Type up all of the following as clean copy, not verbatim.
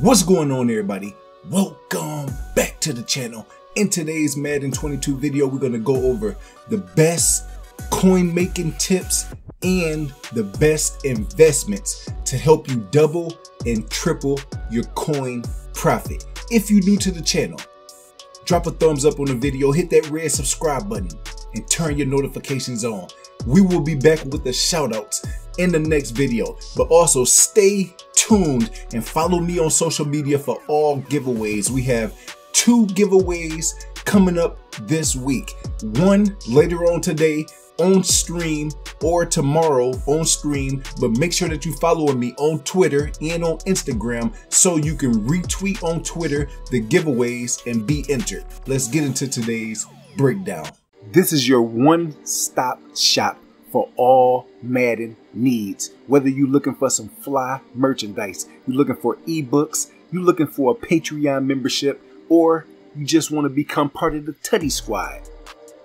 What's going on, everybody? Welcome back to the channel. In today's Madden 22 video, we're going to go over the best coin making tips and the best investments to help you double and triple your coin profit. If you're new to the channel, drop a thumbs up on the video, hit that red subscribe button, and turn your notifications on. We will be back with the shout outs in the next video, but also stay tuned and follow me on social media for all giveaways. We have two giveaways coming up this week. One later on today on stream or tomorrow on stream, but make sure that you follow me on Twitter and on Instagram so you can retweet on Twitter the giveaways and be entered. Let's get into today's breakdown. This is your one-stop shop for all Madden needs. Whether you're looking for some fly merchandise, you're looking for ebooks, you're looking for a Patreon membership, or you just want to become part of the Tutty Squad.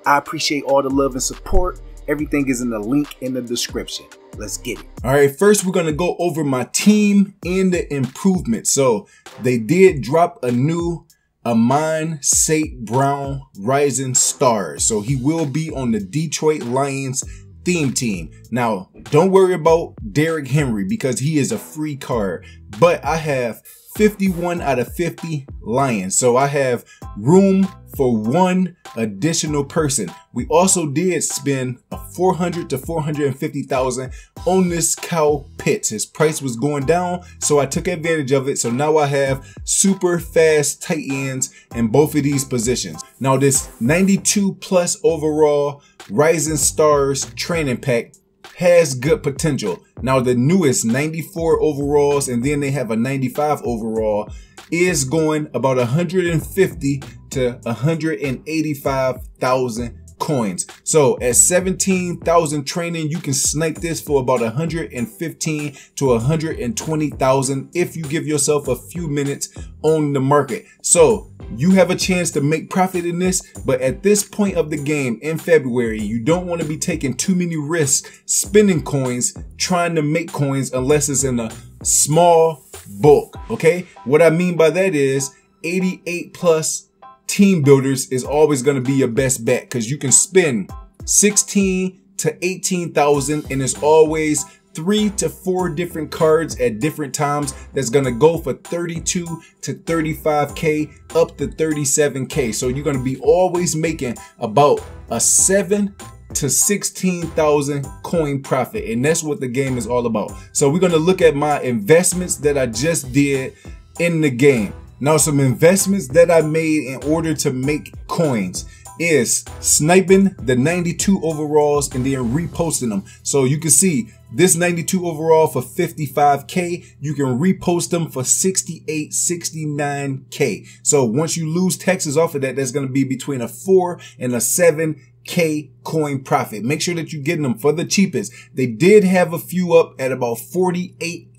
I appreciate all the love and support. Everything is in the link in the description. Let's get it. All right, first we're going to go over my team and the improvements. So they did drop a new Amon St. Brown Rising Stars. So he will be on the Detroit Lions theme team. Now, don't worry about Derrick Henry because he is a free card, but I have 51 out of 50 Lions. So I have room for one additional person. We also did spend a $400,000 to $450,000 on this Kyle Pitts. His price was going down, so I took advantage of it. So now I have super fast tight ends in both of these positions. Now this 92 plus overall Rising Stars training pack has good potential. Now the newest 94 overalls, and then they have a 95 overall, is going about 150 to 185,000 coins. So at 17,000 training, you can snipe this for about 115 to 120,000 if you give yourself a few minutes on the market. So you have a chance to make profit in this, but at this point of the game in February, you don't want to be taking too many risks spending coins, trying to make coins, unless it's in a small bulk. Okay, what I mean by that is 88 plus team builders is always going to be your best bet because you can spend 16 to 18,000 and it's always 3 to 4 different cards at different times that's going to go for 32 to 35K up to 37K. So you're going to be always making about a 7 to 16,000 coin profit, and that's what the game is all about. So we're going to look at my investments that I just did in the game. Now some investments that I made in order to make coins is sniping the 92 overalls and then reposting them. So you can see this 92 overall for 55K, you can repost them for 68, 69K. So once you lose taxes off of that, that's going to be between a 4 and a 7K coin profit. Make sure that you're getting them for the cheapest. They did have a few up at about 48,000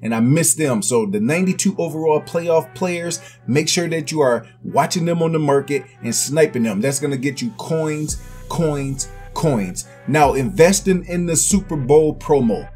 and I missed them. So the 92 overall playoff players, make sure that you are watching them on the market and sniping them. That's going to get you coins, coins, coins. Now investing in the Super Bowl promo.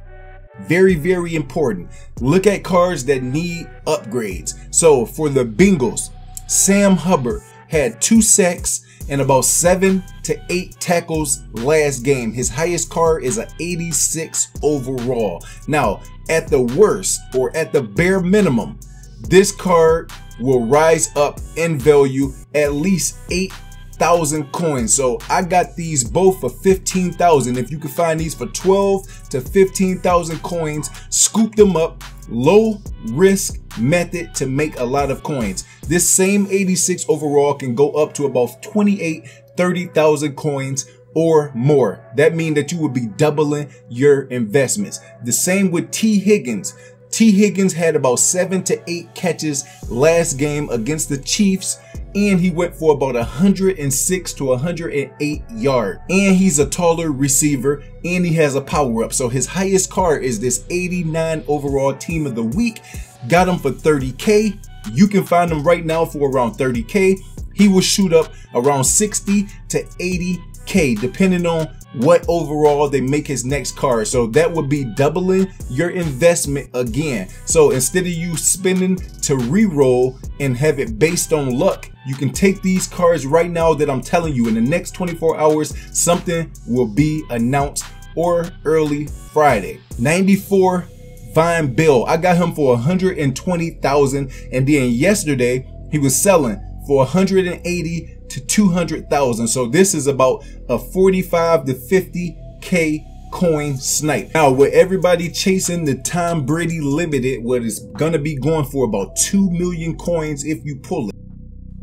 Very, very important. Look at cards that need upgrades. So for the Bengals, Sam Hubbard had 2 sacks and about 7 to 8 tackles last game. His highest card is an 86 overall. Now, at the worst or at the bare minimum, this card will rise up in value at least 8,000 coins. So I got these both for 15,000. If you can find these for 12 to 15,000 coins, scoop them up. Low risk method to make a lot of coins. This same 86 overall can go up to about 28, 30,000 coins or more. That means that you will be doubling your investments. The same with T Higgins. T Higgins had about 7 to 8 catches last game against the Chiefs, and he went for about 106 to 108 yards. And he's a taller receiver and he has a power up. So his highest card is this 89 overall team of the week. Got him for 30K. You can find him right now for around 30K. He will shoot up around 60 to 80K depending on what overall they make his next card. So that would be doubling your investment again. So instead of you spending to re-roll and have it based on luck, you can take these cards right now that I'm telling you. In the next 24 hours, something will be announced, or early Friday. 94 Vine Bill. I got him for $120,000, and then yesterday he was selling for $180,000 to $200,000. So this is about a 45 to 50K coin snipe. Now, with everybody chasing the Tom Brady Limited, what is gonna be going for about 2 million coins if you pull it.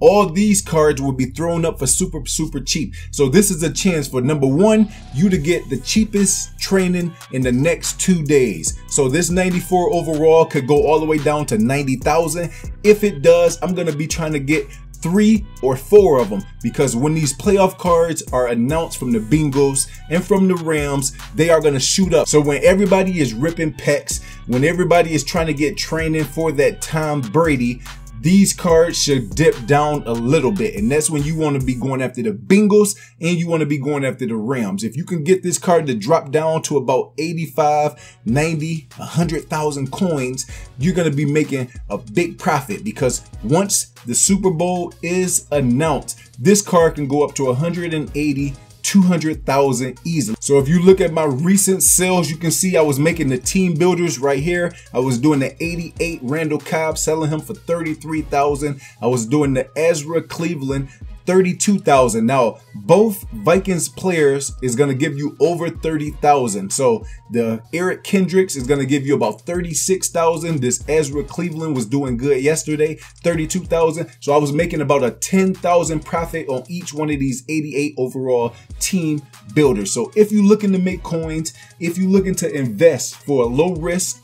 All these cards will be thrown up for super cheap. So this is a chance for, number one, you to get the cheapest training in the next 2 days. So this 94 overall could go all the way down to 90,000. If it does, I'm gonna be trying to get 3 or 4 of them, because when these playoff cards are announced from the Bengals and from the Rams, they are going to shoot up. So when everybody is ripping packs, when everybody is trying to get training for that Tom Brady, these cards should dip down a little bit, and that's when you want to be going after the Bengals and you want to be going after the Rams. If you can get this card to drop down to about 85, 90, 100,000 coins, you're going to be making a big profit, because once the Super Bowl is announced, this card can go up to 180, 200,000 easily. So if you look at my recent sales, you can see I was making the team builders right here. I was doing the 88 Randall Cobb, selling him for 33,000. I was doing the Ezra Cleveland, 32,000. Now, both Vikings players is going to give you over 30,000. So the Eric Kendricks is going to give you about 36,000. This Ezra Cleveland was doing good yesterday, 32,000. So I was making about a 10,000 profit on each one of these 88 overall team builders. So if you're looking to make coins, if you're looking to invest for a low risk,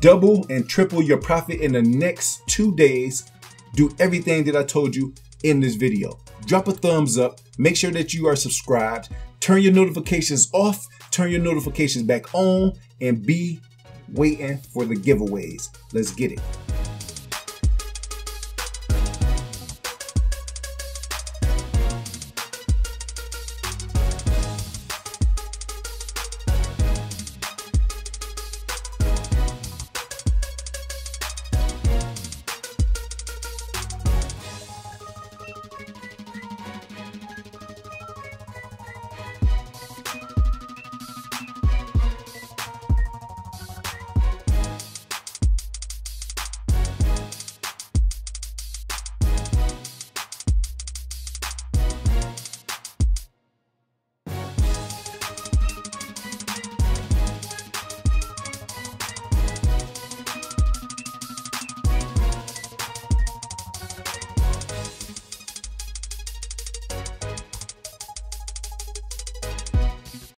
double and triple your profit in the next 2 days, do everything that I told you in this video. Drop a thumbs up, make sure that you are subscribed, turn your notifications off, turn your notifications back on, and be waiting for the giveaways. Let's get it.